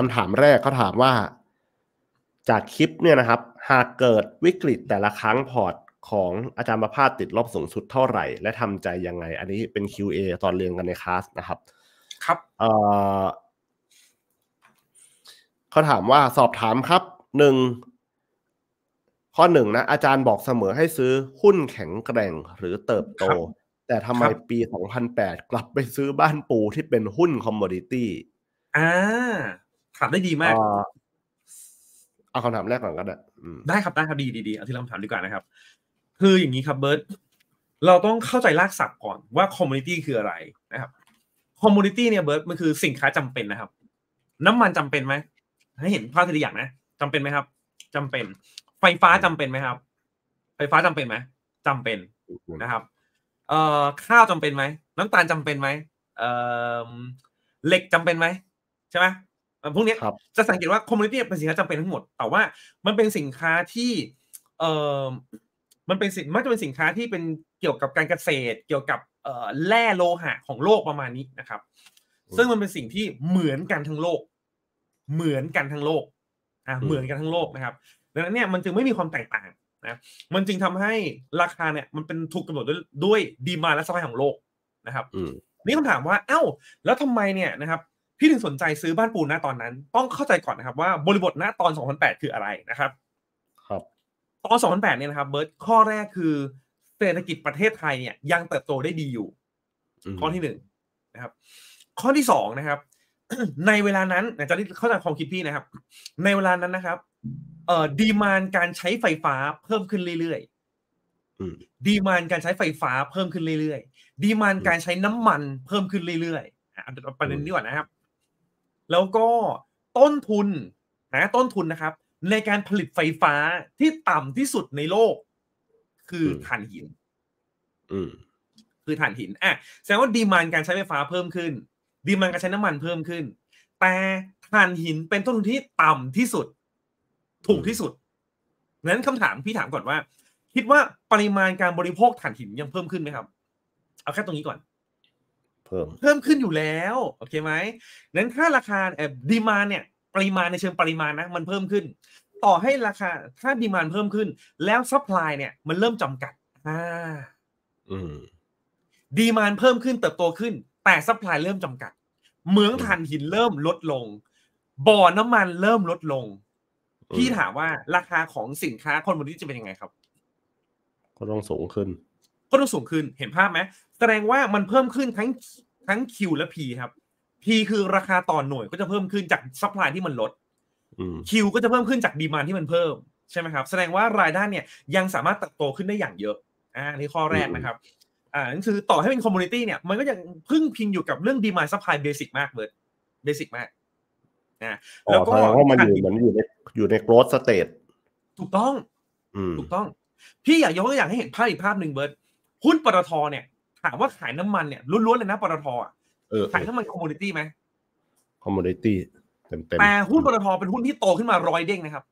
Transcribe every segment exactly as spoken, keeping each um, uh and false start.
คำถามแรกเขาถามว่าจากคลิปเนี่ยนะครับหากเกิดวิกฤตแต่ละครั้งพอร์ตของอาจารย์ประภาสติดลบสูงสุดเท่าไหร่และทำใจยังไงอันนี้เป็น คิว เอ ตอนเรียนกันในคลาสนะครับครับเอ่อเขาถามว่าสอบถามครับหนึ่งข้อหนึ่งนะอาจารย์บอกเสมอให้ซื้อหุ้นแข็งแกร่งหรือเติบโตแต่ทำไมปีสองพันแปดกลับไปซื้อบ้านปูที่เป็นหุ้นคอมโมดิตี้อ่าถามได้ดีมากเอาคำถามแรกก่อนก็ได้ได้ครับได้ครับดีดีดีเอาที่เราถามดีกว่านะครับคืออย่างนี้ครับเบิร์ตเราต้องเข้าใจรากศัพท์ก่อนว่าคอมโมดิตี้คืออะไรนะครับคอมโมดิตี้เนี่ยเบิร์ตมันคือสินค้าจำเป็นนะครับน้ำมันจำเป็นไหมให้เห็นภาพทีละอย่างนะจำเป็นไหมครับจำเป็นไฟฟ้าจำเป็นไหมครับไฟฟ้าจำเป็นไหมจำเป็นนะครับเอ่อข้าวจำเป็นไหมน้ำตาลจำเป็นไหมเอ่อเหล็กจำเป็นไหมใช่ไหมพวกนี้จะสังเกตว่าคอมมูนิตี้เป็นสินค้าจำเป็นทั้งหมดแต่ว่ามันเป็นสินค้าที่เอ่อมันเป็นสินมันจะเป็นสินค้าที่เป็นเกี่ยวกับการเกษตรเกี่ยวกับเอ่อแร่โลหะของโลกประมาณนี้นะครับซึ่งมันเป็นสิ่งที่เหมือนกันทั้งโลกเหมือนกันทั้งโลกอ่ะเหมือนกันทั้งโลกนะครับดังนั้นเนี่ยมันจึงไม่มีความแตกต่างนะมันจึงทำให้ราคาเนี่ยมันเป็นถูกกำหนดด้วยด้วยดีมานด์และซัพพลายของโลกนะครับนี่คำถามว่าเอ้าแล้วทำไมเนี่ยนะครับพี่ถึงสนใจซื้อบ้านปูนนะตอนนั้นต้องเข้าใจก่อนนะครับว่าบริบทณตอนสองพันแปดคืออะไรนะครับครับตอนสองพันแปดเนี่ยนะครับเบิร์ตข้อแรกคือเศรษฐกิจประเทศไทยเนี่ยยังเติบโตได้ดีอยู่ข้อที่หนึ่งนะครับข้อที่สองนะครับในเวลานั้นอาจารย์เข้าใจความคิดพี่นะครับในเวลานั้นนะครับเอ่อดีมานด์การใช้ไฟฟ้าเพิ่มขึ้นเรื่อยๆดีมานด์การใช้ไฟฟ้าเพิ่มขึ้นเรื่อยๆดีมานด์การใช้น้ำมันเพิ่มขึ้นเรื่อยๆอ่ะประเด็นนี้ก่อนนะครับแล้วก็ต้นทุนนะต้นทุนนะครับในการผลิตไฟฟ้าที่ต่ำที่สุดในโลกคือถ่านหินคือถ่านหินอ่ะแสดงว่าดีมานด์การใช้ไฟฟ้าเพิ่มขึ้นดีมานด์การใช้น้ำมันเพิ่มขึ้นแต่ถ่านหินเป็นต้นทุนที่ต่ำที่สุดถูกที่สุดนั้นคำถามพี่ถามก่อนว่าคิดว่าปริมาณการบริโภคถ่านหินยังเพิ่มขึ้นไหมครับเอาแค่ตรงนี้ก่อนเพิ่มเพิ่มขึ้นอยู่แล้วโอเคไหมนั้นถ้าราคาเอ่อดีมานด์เนี่ยปริมาณในเชิงปริมาณนะมันเพิ่มขึ้นต่อให้ราคาถ้าดีมานด์เพิ่มขึ้นแล้วซัพพลายเนี่ยมันเริ่มจำกัดอ่าอืมดีมานด์เพิ่มขึ้นเติบโตขึ้นแต่ซัพพลายเริ่มจำกัดเหมืองถ่านหินเริ่มลดลงบ่อน้ำมันเริ่มลดลงพี่ถามว่าราคาของสินค้าคอมโมดิตี้จะเป็นยังไงครับก็ต้องสูงขึ้นก็ต้องสูงขึ้นเห็นภาพไหมแสดงว่ามันเพิ่มขึ้นทั้งทั้ง Q และ P ครับ P คือราคาต่อหน่วยก็จะเพิ่มขึ้นจากซัพพลายที่มันลด Q ก็จะเพิ่มขึ้นจากดีมานด์ที่มันเพิ่มใช่ไหมครับแสดงว่ารายได้เนี่ยยังสามารถเติบโตขึ้นได้อย่างเยอะอ่านี่ข้อแรกนะครับอ่านั่นคือต่อให้เป็นคอมมูนิตี้เนี่ยมันก็ยังพึ่งพิงอยู่กับเรื่องดีมานด์ซัพพลายเบสิกมากเลยเบสิกมากนะแล้วก็มันอยู่เหมือนอยู่ในอยู่ใน growth stage ถูกต้องถูกต้องพี่อยากยกตัวอย่างให้เห็นภาพอีกภาพหนึ่งเบิร์ตหุ้นปตท.เนี่ยถามว่าขายน้ำมันเนี่ยล้วนๆเลยนะปตท.ขายน้ำมันคอมมูนิตี้ไหมคอมมูนิตี้เต็มๆแต่หุ้นปตท.เป็นหุ้นที่โตขึ้นมาร้อยเด้งนะครับ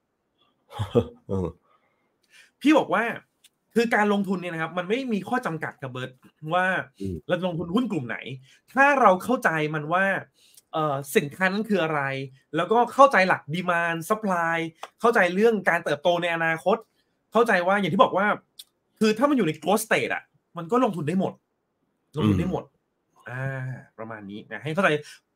พี่บอกว่าคือการลงทุนเนี่ยนะครับมันไม่มีข้อจำกัดกับเบิร์ตว่าเราลงทุนหุ้นกลุ่มไหนถ้าเราเข้าใจมันว่าเอ่อสินค้านั้นคืออะไรแล้วก็เข้าใจหลักดีมานด์ซัพพลายเข้าใจเรื่องการเติบโตในอนาคตเข้าใจว่าอย่างที่บอกว่าคือถ้ามันอยู่ใน growth stage อ่ะมันก็ลงทุนได้หมดลงทุนได้หมดอ่าประมาณนี้นะให้เข้าใจ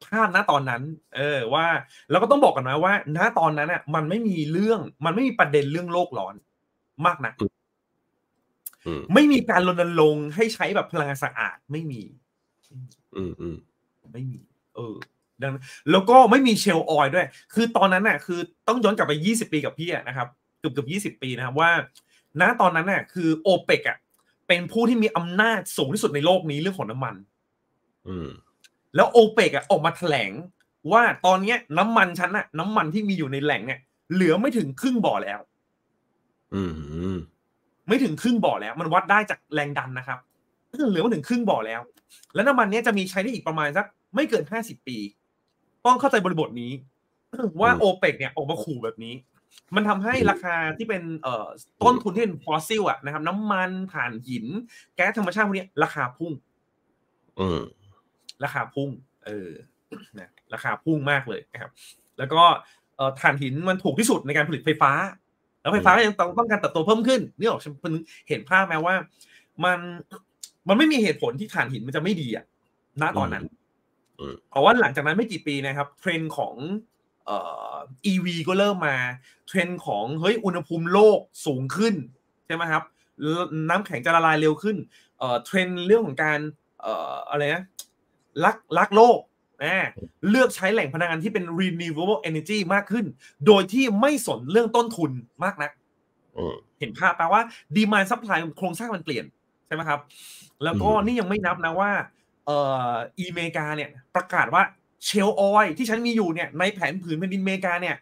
ภาพณตอนนั้นเออว่าเราก็ต้องบอกกันนะว่าณตอนนั้นน่ะมันไม่มีเรื่องมันไม่มีประเด็นเรื่องโลกร้อนมากนักไม่มีการรณรงค์ให้ใช้แบบพลังงานสะอาดไม่มีอืมๆไม่มีเออแล้วก็ไม่มีเชลล์ออยล์ด้วยคือตอนนั้นน่ะคือต้องย้อนกลับไปยี่สิบปีกับพี่นะครับเกือบเกือบยี่สิบปีนะครับว่าณตอนนั้นน่ะคือ โอเปก อ่ะเป็นผู้ที่มีอำนาจสูงที่สุดในโลกนี้เรื่องของน้ำมันอืมแล้ว โอเปก อ่ะออกมาแถลงว่าตอนเนี้ยน้ำมันฉันน่ะน้ำมันที่มีอยู่ในแหล่งเนี่ยเหลือไม่ถึงครึ่งบ่อแล้วอืมไม่ถึงครึ่งบ่อแล้วมันวัดได้จากแรงดันนะครับเหลือไม่ถึงครึ่งบ่อแล้วแล้วน้ำมันเนี้ยจะมีใช้ได้อีกประมาณสักไม่เกินห้าสิบปีต้องเข้าใจบริบทนี้ว่าโอเปกเนี่ยออกมาขู่แบบนี้มันทำให้ราคาที่เป็นเอ่อต้นทุนที่เป็นฟอสซิลอะนะครับน้ำมันถ่านหินแก๊สธรรมชาติพวกนี้ราคาพุ่งราคาพุ่งเออนะราคาพุ่งมากเลยนะครับ แล้วก็ถ่านหินมันถูกที่สุดในการผลิตไฟฟ้าแล้วไฟฟ้าก็ยังต้องการเติบโตเพิ่มขึ้นนี่ออกฉันเห็นภาพไหมว่ามันมันไม่มีเหตุผลที่ถ่านหินมันจะไม่ดีอ่ะณตอนนั้นเพราะว่าหลังจากนั้นไม่กี่ปีนะครับเทรนด์ของเอ่อ อี วี ก็เริ่มมาเทรนด์ของเฮ้ยอุณหภูมิโลกสูงขึ้นใช่ไหมครับน้ำแข็งจะละลายเร็วขึ้นเอ่อเทรนด์เรื่องของการเอ่ออะไรนะรักรักโลกนะเลือกใช้แหล่งพลังงานที่เป็น renewable energy มากขึ้นโดยที่ไม่สนเรื่องต้นทุนมากนักเห็นภาพแปลว่า demand supply โครงสร้างมันเปลี่ยนใช่ไหมครับแล้วก็นี่ยังไม่นับนะว่าเอ่ออีเมกาเนี่ยประกาศว่าเชลออยที่ฉันมีอยู่เนี่ยในแผนผืนแผ่นดินอเมริกาเนี่ย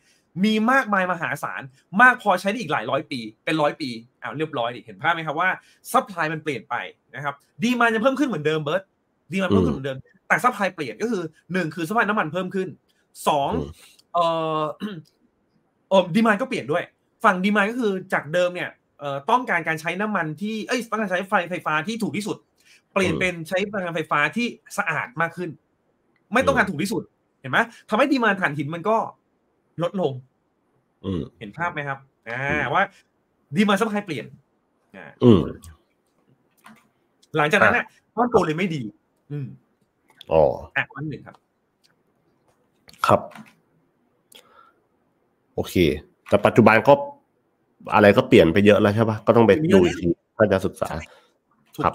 มีมากมายมหาศาลมากพอใช้ได้อีกหลายร้อยปีเป็นร้อยปีอ้าวเรียบร้อยดิเห็นภาพไหมครับว่าซัพพลายมันเปลี่ยนไปนะครับดีมานด์จะเพิ่มขึ้นเหมือนเดิมเบิร์ดดีมานด์เพิ่มขึ้นเหมือนเดิมแต่ซัพพลายเปลี่ยนก็คือหนึ่งคือซัพพลายน้ำมันเพิ่มขึ้นสองเอ่อเอ่อดีมานด์ก็เปลี่ยนด้วยฝั่งดีมานด์ก็คือจากเดิมเนี่ยเอ่อต้องการการใช้น้ำมันที่เอ้ยต้องการใช้ไฟไฟฟ้าที่ถูกที่สุดเปลี่ยนเป็นใช้พลังงานไฟฟ้าที่สะอาดมากขึ้นไม่ต้องการถูกที่สุดเห็นไหมทำให้ดีมานด์ถ่านหินมันก็ลดลงเห็นภาพไหมครับอ่าว่าดีมานด์ซัพพลายเปลี่ยนอ่าหลังจากนั้นเนี่ยก้อนโตเลยไม่ดีอืมอ๋ออ่ะวันหนึ่งครับครับโอเคแต่ปัจจุบันก็อะไรก็เปลี่ยนไปเยอะแล้วใช่ป่ะก็ต้องไปดูอีกทีถ้าจะศึกษาครับ